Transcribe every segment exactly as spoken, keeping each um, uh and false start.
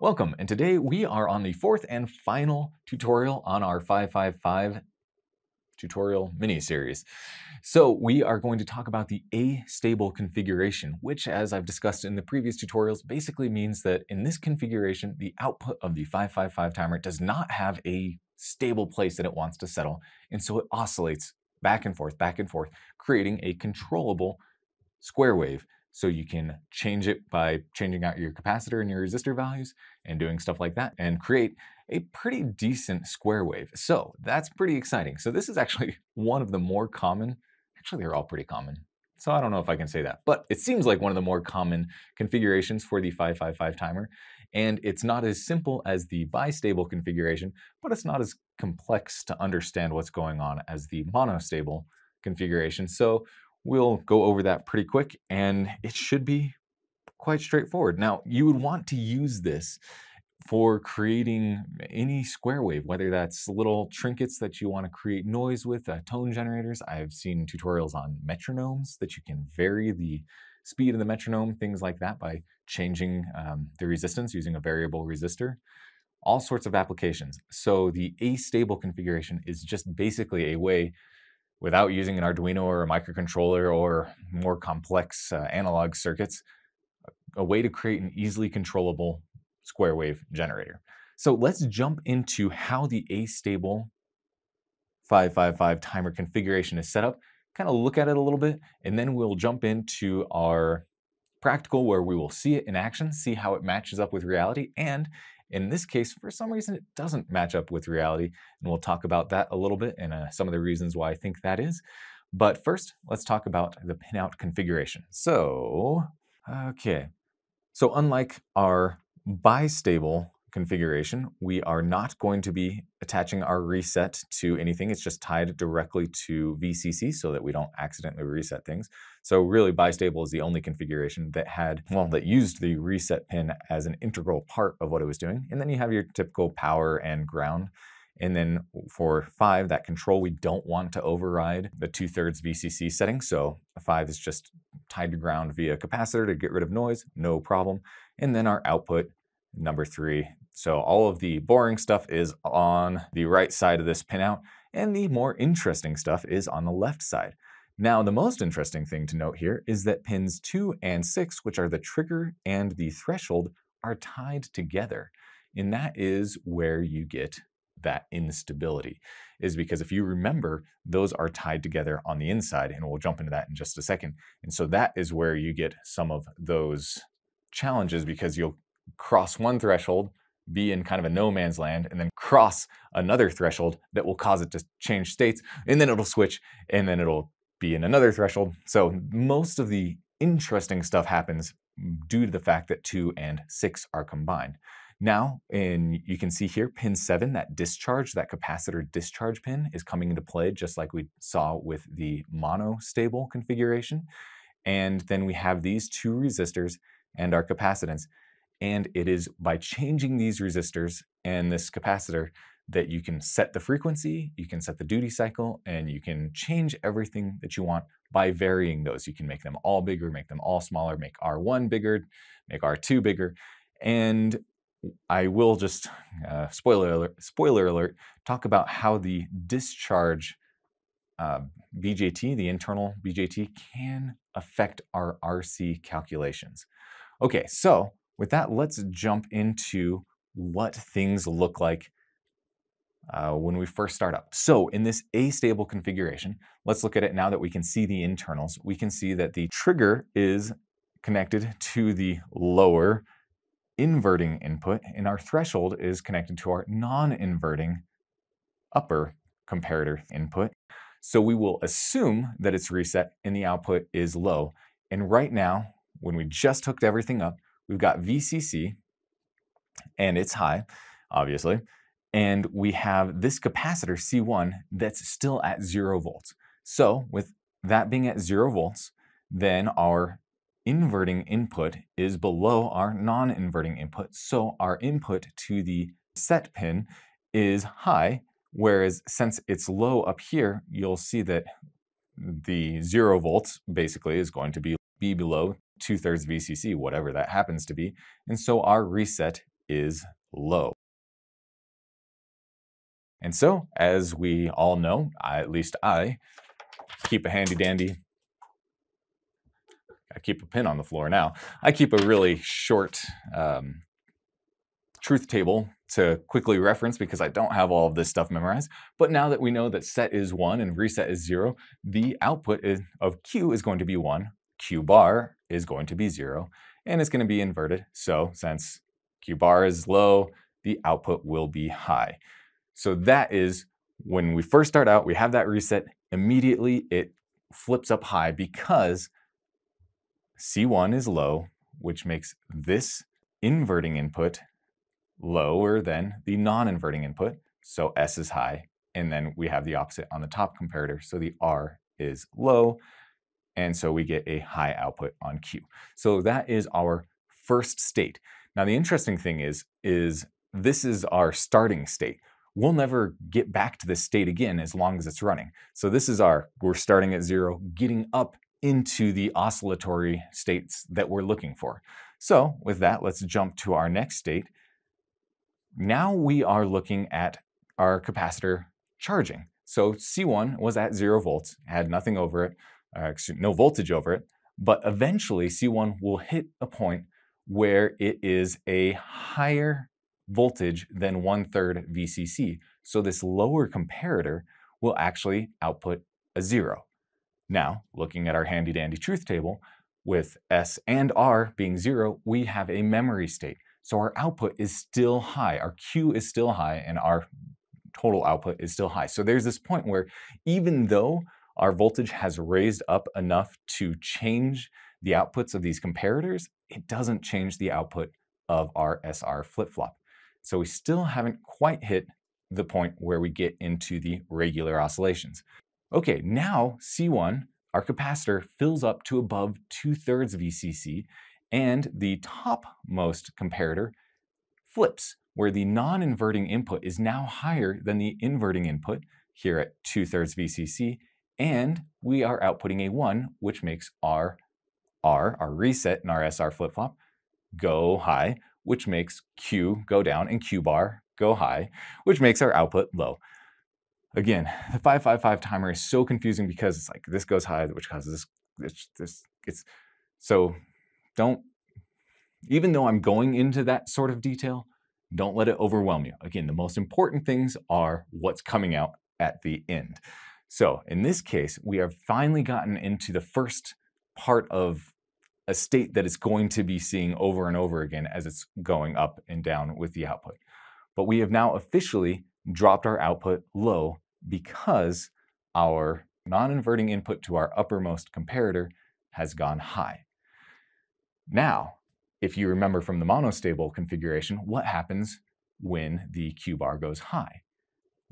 Welcome, and today we are on the fourth and final tutorial on our five five five tutorial mini series. So we are going to talk about the astable configuration, which, as I've discussed in the previous tutorials, basically means that in this configuration, the output of the five five five timer does not have a stable place that it wants to settle, and so it oscillates back and forth, back and forth, creating a controllable square wave. So you can change it by changing out your capacitor and your resistor values and doing stuff like that and create a pretty decent square wave. So that's pretty exciting. So this is actually one of the more common, actually they're all pretty common. So I don't know if I can say that, but it seems like one of the more common configurations for the five five five timer. And it's not as simple as the bistable configuration, but it's not as complex to understand what's going on as the monostable configuration. So we'll go over that pretty quick, and it should be quite straightforward. Now, you would want to use this for creating any square wave, whether that's little trinkets that you want to create noise with, uh, tone generators. I've seen tutorials on metronomes that you can vary the speed of the metronome, things like that, by changing um, the resistance using a variable resistor. All sorts of applications. So the astable configuration is just basically a way, without using an Arduino or a microcontroller or more complex uh, analog circuits, a way to create an easily controllable square wave generator. So let's jump into how the astable five five five timer configuration is set up, kind of look at it a little bit, and then we'll jump into our practical where we will see it in action, see how it matches up with reality, and in this case, for some reason, it doesn't match up with reality, and we'll talk about that a little bit and uh, some of the reasons why I think that is. But first, let's talk about the pinout configuration. So, okay. So unlike our bistable configuration, we are not going to be attaching our reset to anything. It's just tied directly to V C C so that we don't accidentally reset things. So really, bistable is the only configuration that had, well, that used the reset pin as an integral part of what it was doing. And then you have your typical power and ground. And then for five, that control, we don't want to override the two-thirds V C C setting. So a five is just tied to ground via capacitor to get rid of noise, no problem. And then our output, number three. So all of the boring stuff is on the right side of this pinout, and the more interesting stuff is on the left side. Now, the most interesting thing to note here is that pins two and six, which are the trigger and the threshold, are tied together. And that is where you get that instability, is because if you remember, those are tied together on the inside, and we'll jump into that in just a second. And so that is where you get some of those challenges, because you'll cross one threshold, be in kind of a no man's land, and then cross another threshold that will cause it to change states, and then it'll switch, and then it'll be in another threshold. So most of the interesting stuff happens due to the fact that two and six are combined. Now, and you can see here, pin seven, that discharge, that capacitor discharge pin is coming into play, just like we saw with the monostable configuration. And then we have these two resistors and our capacitance. And it is by changing these resistors and this capacitor that you can set the frequency, you can set the duty cycle, and you can change everything that you want by varying those. You can make them all bigger, make them all smaller, make R one bigger, make R two bigger. And I will just, uh, spoiler alert, spoiler alert, talk about how the discharge uh, B J T, the internal B J T, can affect our R C calculations. Okay, so with that, let's jump into what things look like uh, when we first start up. So in this astable configuration, let's look at it now that we can see the internals. We can see that the trigger is connected to the lower inverting input, and our threshold is connected to our non-inverting upper comparator input. So we will assume that it's reset and the output is low. And right now, when we just hooked everything up, we've got V C C, and it's high, obviously, and we have this capacitor C one that's still at zero volts. So with that being at zero volts, then our inverting input is below our non-inverting input, so our input to the set pin is high, whereas since it's low up here, you'll see that the zero volts basically is going to be, be below two-thirds V C C, whatever that happens to be. And so our reset is low. And so, as we all know, I, at least I, keep a handy dandy, I keep a pin on the floor now. I keep a really short um, truth table to quickly reference because I don't have all of this stuff memorized. But now that we know that set is one and reset is zero, the output is, of Q is going to be one, Q bar is going to be zero, and it's going to be inverted. So since Q bar is low, the output will be high. So that is when we first start out, we have that reset, immediately it flips up high because C one is low, which makes this inverting input lower than the non-inverting input. So S is high, and then we have the opposite on the top comparator. So the R is low, and so we get a high output on Q. So that is our first state. Now the interesting thing is, is this is our starting state. We'll never get back to this state again as long as it's running. So this is our, we're starting at zero, getting up into the oscillatory states that we're looking for. So with that, let's jump to our next state. Now we are looking at our capacitor charging. So C one was at zero volts, had nothing over it, uh, no voltage over it, but eventually C one will hit a point where it is a higher voltage than one-third V C C. So this lower comparator will actually output a zero. Now, looking at our handy-dandy truth table, with S and R being zero, we have a memory state. So our output is still high, our Q is still high, and our total output is still high. So there's this point where even though our voltage has raised up enough to change the outputs of these comparators, it doesn't change the output of our S R flip-flop. So we still haven't quite hit the point where we get into the regular oscillations. Okay, now C one, our capacitor, fills up to above two-thirds V C C, and the topmost comparator flips, where the non-inverting input is now higher than the inverting input here at two-thirds V C C, and we are outputting a one, which makes our R, our reset, and our S R flip-flop go high, which makes Q go down, and Q bar go high, which makes our output low. Again, the five five five timer is so confusing because it's like this goes high, which causes this, this, it's, so don't, even though I'm going into that sort of detail, don't let it overwhelm you. Again, the most important things are what's coming out at the end. So in this case, we have finally gotten into the first part of a state that it's going to be seeing over and over again as it's going up and down with the output. But we have now officially dropped our output low because our non-inverting input to our uppermost comparator has gone high. Now, if you remember from the monostable configuration, what happens when the Q bar goes high?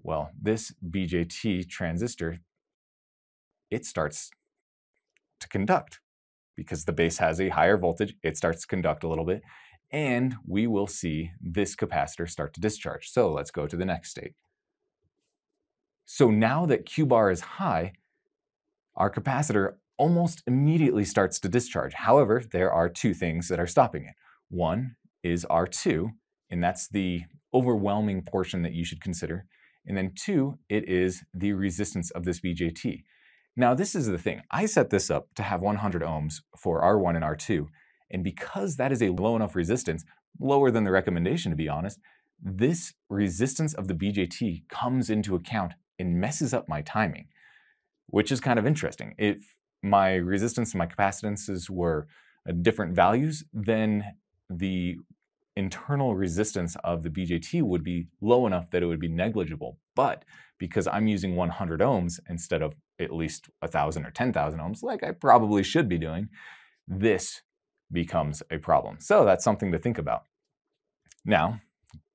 Well, this B J T transistor, it starts to conduct. Because the base has a higher voltage, it starts to conduct a little bit, and we will see this capacitor start to discharge. So let's go to the next state. So now that Q bar is high, our capacitor almost immediately starts to discharge. However, there are two things that are stopping it. One is R two, and that's the overwhelming portion that you should consider. And then two, it is the resistance of this B J T. Now this is the thing, I set this up to have one hundred ohms for R one and R two, and because that is a low enough resistance, lower than the recommendation to be honest, this resistance of the B J T comes into account and messes up my timing, which is kind of interesting. If my resistance and my capacitances were different values, then the internal resistance of the B J T would be low enough that it would be negligible. But because I'm using one hundred ohms instead of at least one thousand or ten thousand ohms, like I probably should be doing, this becomes a problem. So that's something to think about. Now,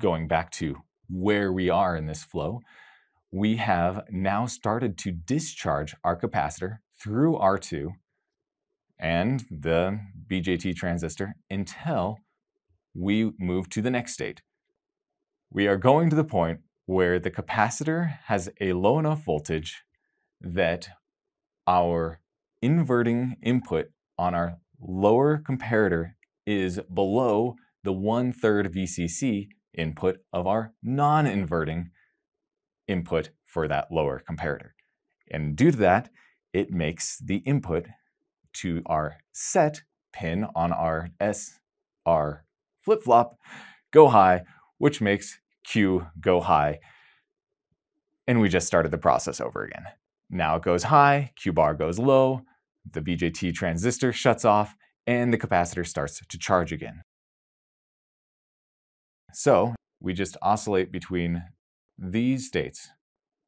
going back to where we are in this flow, we have now started to discharge our capacitor through R two and the B J T transistor until we move to the next state. We are going to the point where the capacitor has a low enough voltage that our inverting input on our lower comparator is below the one-third V C C input of our non-inverting input for that lower comparator. And due to that, it makes the input to our set pin on our S R flip-flop go high, which makes Q go high. And we just started the process over again. Now it goes high, Q bar goes low, the B J T transistor shuts off, and the capacitor starts to charge again. So we just oscillate between these states.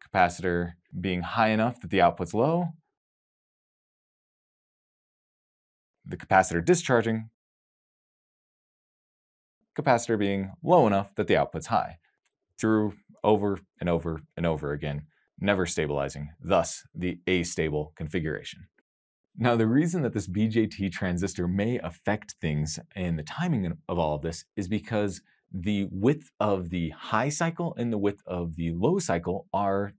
Capacitor being high enough that the output's low, the capacitor discharging, capacitor being low enough that the output's high, through over and over and over again, never stabilizing, thus the astable configuration. Now, the reason that this B J T transistor may affect things and the timing of all of this is because the width of the high cycle and the width of the low cycle are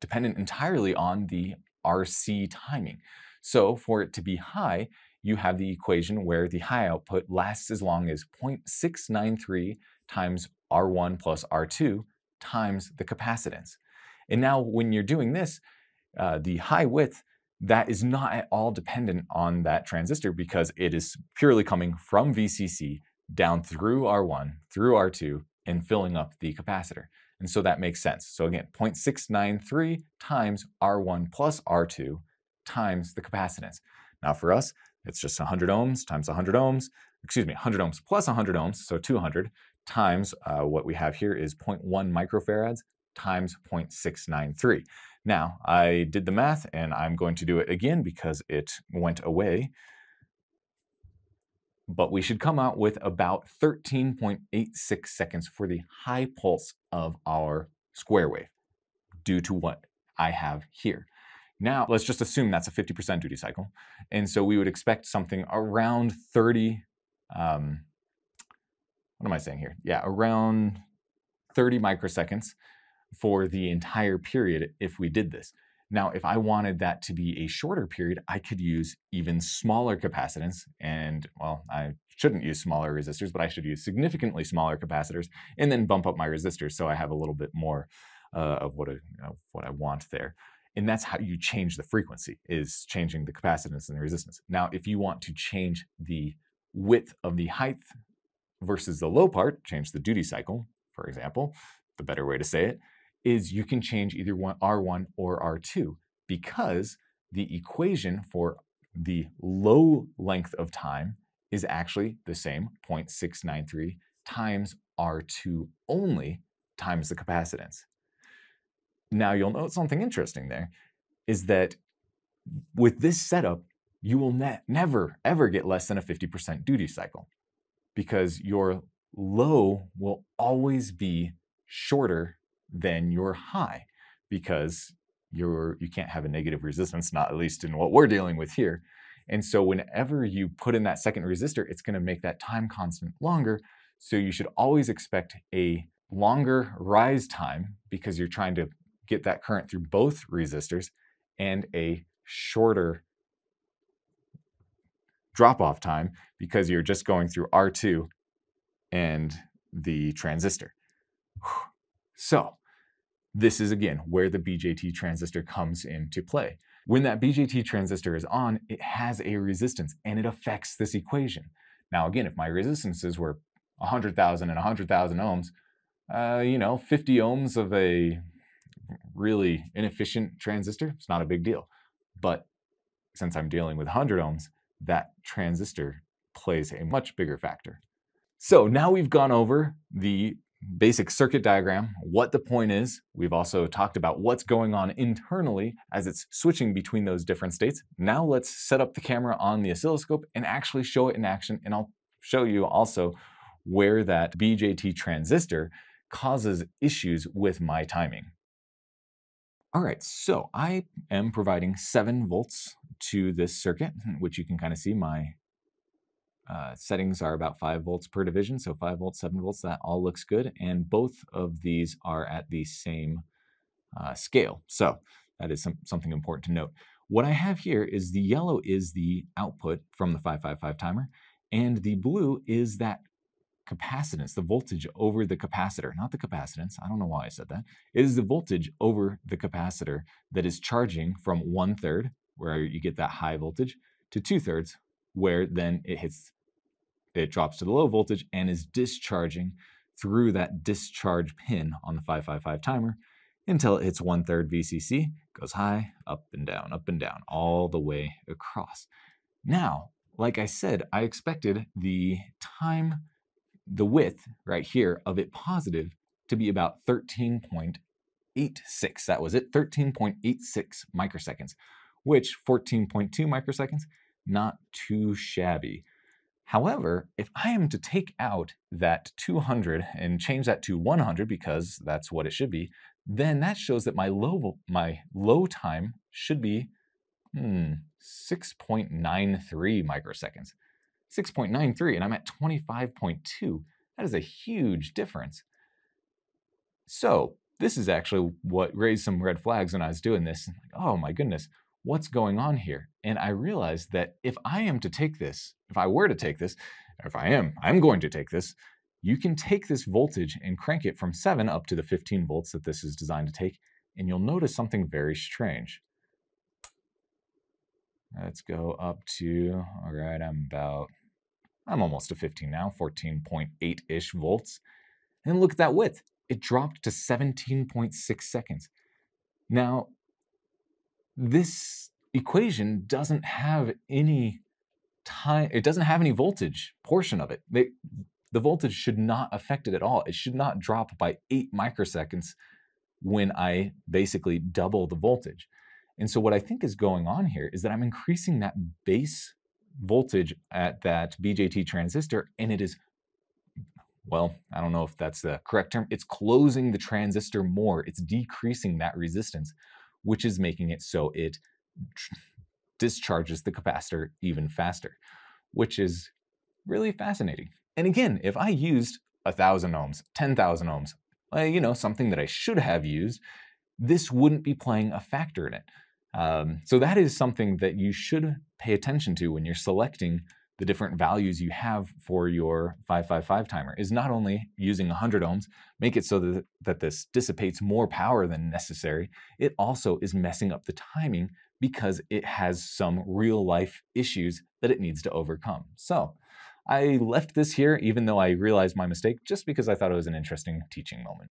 dependent entirely on the R C timing. So for it to be high, you have the equation where the high output lasts as long as zero point six nine three times R one plus R two times the capacitance. And now when you're doing this, uh, the high width, that is not at all dependent on that transistor because it is purely coming from V C C down through R one, through R two, and filling up the capacitor. And so that makes sense. So again, zero point six nine three times R one plus R two times the capacitance. Now for us, it's just one hundred ohms times one hundred ohms, excuse me, one hundred ohms plus one hundred ohms, so two hundred, times uh, what we have here is zero point one microfarads times zero point six nine three. Now, I did the math, and I'm going to do it again because it went away. But we should come out with about thirteen point eight six seconds for the high pulse of our square wave due to what I have here. Now, let's just assume that's a fifty percent duty cycle. And so we would expect something around thirty, um, what am I saying here? Yeah, around thirty microseconds for the entire period if we did this. Now, if I wanted that to be a shorter period, I could use even smaller capacitance. And, well, I shouldn't use smaller resistors, but I should use significantly smaller capacitors and then bump up my resistors so I have a little bit more uh, of what I, of what I want there. And that's how you change the frequency, is changing the capacitance and the resistance. Now, if you want to change the width of the height versus the low part, change the duty cycle, for example, the better way to say it, is you can change either R one or R two because the equation for the low length of time is actually the same, zero point six nine three times R two only times the capacitance. Now you'll note something interesting there, is that with this setup, you will ne never ever get less than a fifty percent duty cycle because your low will always be shorter than your high because you're, you can't have a negative resistance, not at least in what we're dealing with here. And so whenever you put in that second resistor, it's going to make that time constant longer. So you should always expect a longer rise time because you're trying to get that current through both resistors and a shorter drop-off time because you're just going through R two and the transistor. So this is, again, where the B J T transistor comes into play. When that B J T transistor is on, it has a resistance, and it affects this equation. Now, again, if my resistances were one hundred thousand and one hundred thousand ohms, uh, you know, fifty ohms of a really inefficient transistor, it's not a big deal. But since I'm dealing with one hundred ohms, that transistor plays a much bigger factor. So now we've gone over the basic circuit diagram, what the point is. We've also talked about what's going on internally as it's switching between those different states. Now let's set up the camera on the oscilloscope and actually show it in action. And I'll show you also where that B J T transistor causes issues with my timing. All right, so I am providing seven volts to this circuit, which you can kind of see my Uh, settings are about five volts per division, so five volts, seven volts, that all looks good. And both of these are at the same uh, scale. So that is some, something important to note. What I have here is the yellow is the output from the five five five timer, and the blue is that capacitance, the voltage over the capacitor, not the capacitance, I don't know why I said that. It is the voltage over the capacitor that is charging from one third, where you get that high voltage, to two thirds, where then it hits, it drops to the low voltage and is discharging through that discharge pin on the five five five timer until it hits one third V C C, goes high, up and down, up and down, all the way across. Now, like I said, I expected the time, the width right here of it positive to be about thirteen point eight six. That was it, thirteen point eight six microseconds, which fourteen point two microseconds, not too shabby. However, if I am to take out that two hundred and change that to one hundred, because that's what it should be, then that shows that my low, my low time should be hmm, six point nine three microseconds. six point nine three, and I'm at twenty-five point two. That is a huge difference. So this is actually what raised some red flags when I was doing this. Like, oh my goodness, what's going on here? And I realized that if I am to take this, if I were to take this, if I am, I'm going to take this, you can take this voltage and crank it from seven up to the fifteen volts that this is designed to take, and you'll notice something very strange. Let's go up to, all right, I'm about, I'm almost to fifteen now, fourteen point eight-ish volts. And look at that width. It dropped to seventeen point six seconds. Now, this equation doesn't have any time, it doesn't have any voltage portion of it. They, the voltage should not affect it at all. It should not drop by eight microseconds when I basically double the voltage. And so what I think is going on here is that I'm increasing that base voltage at that B J T transistor, and it is, well, I don't know if that's the correct term. It's closing the transistor more. It's decreasing that resistance, which is making it so it discharges the capacitor even faster, which is really fascinating. And again, if I used one thousand ohms, ten thousand ohms, well, you know, something that I should have used, this wouldn't be playing a factor in it. Um, so that is something that you should pay attention to when you're selecting the different values you have for your five five five timer, is not only using one hundred ohms, make it so that, that this dissipates more power than necessary, it also is messing up the timing because it has some real life issues that it needs to overcome. So I left this here, even though I realized my mistake, just because I thought it was an interesting teaching moment.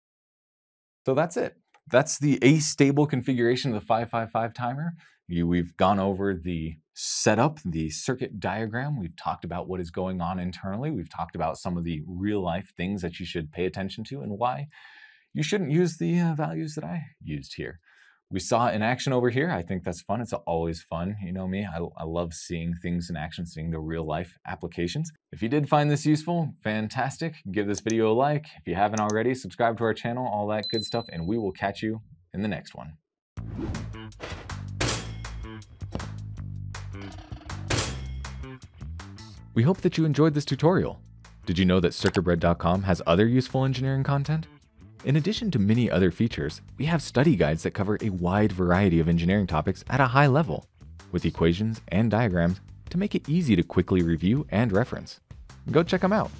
So that's it. That's the astable configuration of the five five five timer. You, we've gone over the setup, the circuit diagram. We've talked about what is going on internally. We've talked about some of the real life things that you should pay attention to and why you shouldn't use the uh, values that I used here. We saw it in action over here. I think that's fun. It's always fun. You know me, I, I love seeing things in action, seeing the real life applications. If you did find this useful, fantastic. Give this video a like. If you haven't already, subscribe to our channel, all that good stuff, and we will catch you in the next one. We hope that you enjoyed this tutorial. Did you know that circuit bread dot com has other useful engineering content? In addition to many other features, we have study guides that cover a wide variety of engineering topics at a high level, with equations and diagrams to make it easy to quickly review and reference. Go check them out.